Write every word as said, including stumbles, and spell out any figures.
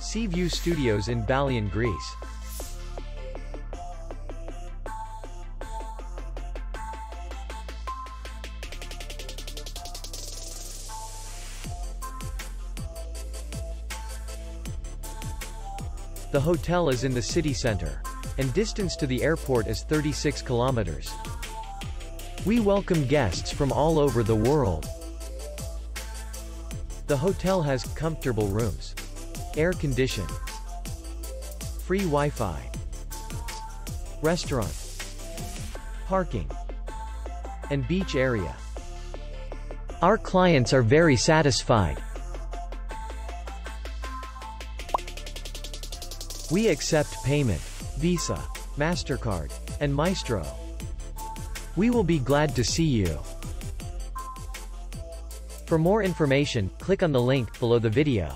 Sea View Studios in Balyan, Greece. The hotel is in the city center, and distance to the airport is thirty-six kilometers. We welcome guests from all over the world. The hotel has comfortable rooms, air condition, free Wi-Fi, restaurant, parking, and beach area. Our clients are very satisfied. We accept payment, Visa, MasterCard, and Maestro. We will be glad to see you. For more information, click on the link below the video.